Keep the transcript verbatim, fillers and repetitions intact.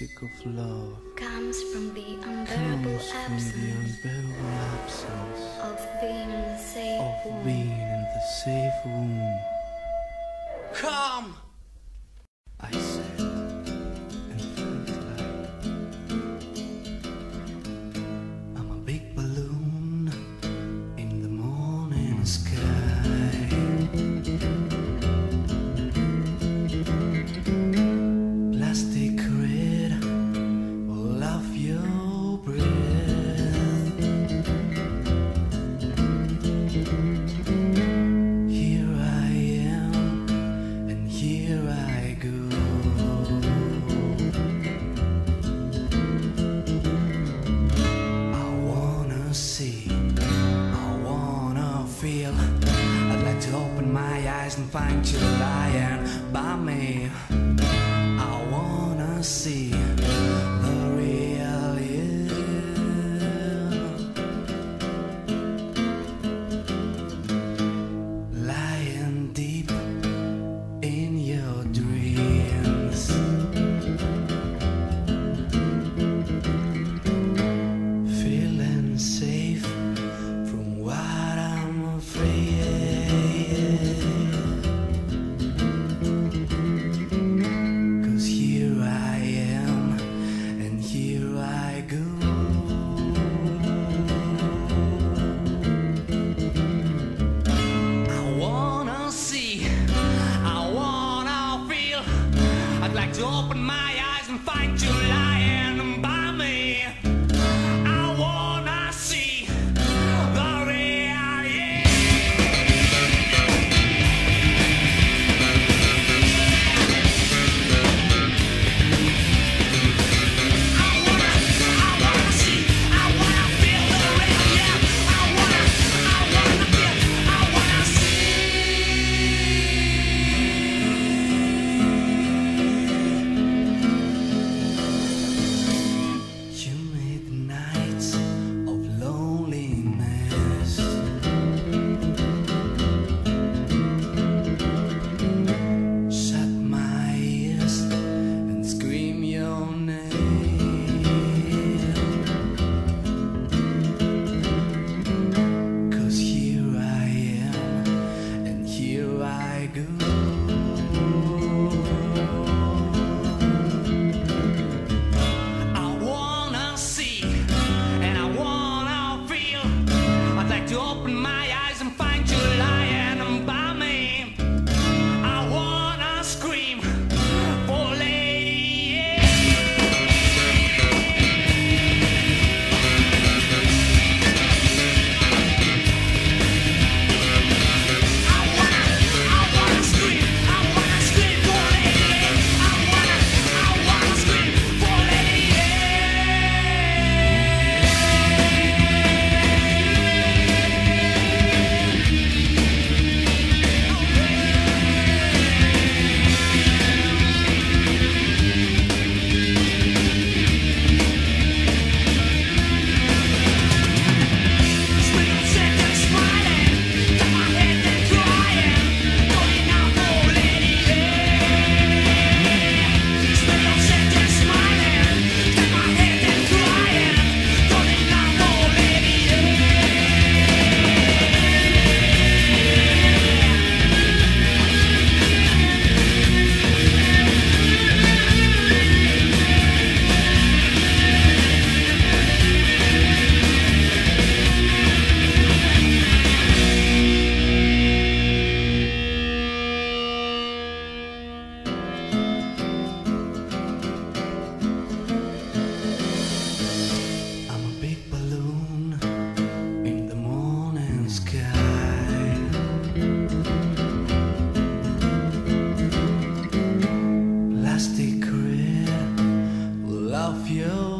sick of love comes from the unbearable, absence, from the unbearable absence of being in the safe of room. Being in the safe room. Come, I said, and felt like I'm a big balloon in the morning sky. I'd like to open my eyes and find you lying by me. I wanna see the real you, lying deep in your dreams, feeling safe from what to open my eyes and find you lying by me. I wanna see the real you. I wanna, I wanna see, I wanna feel the real you. I wanna, I wanna feel, I wanna see. Love you.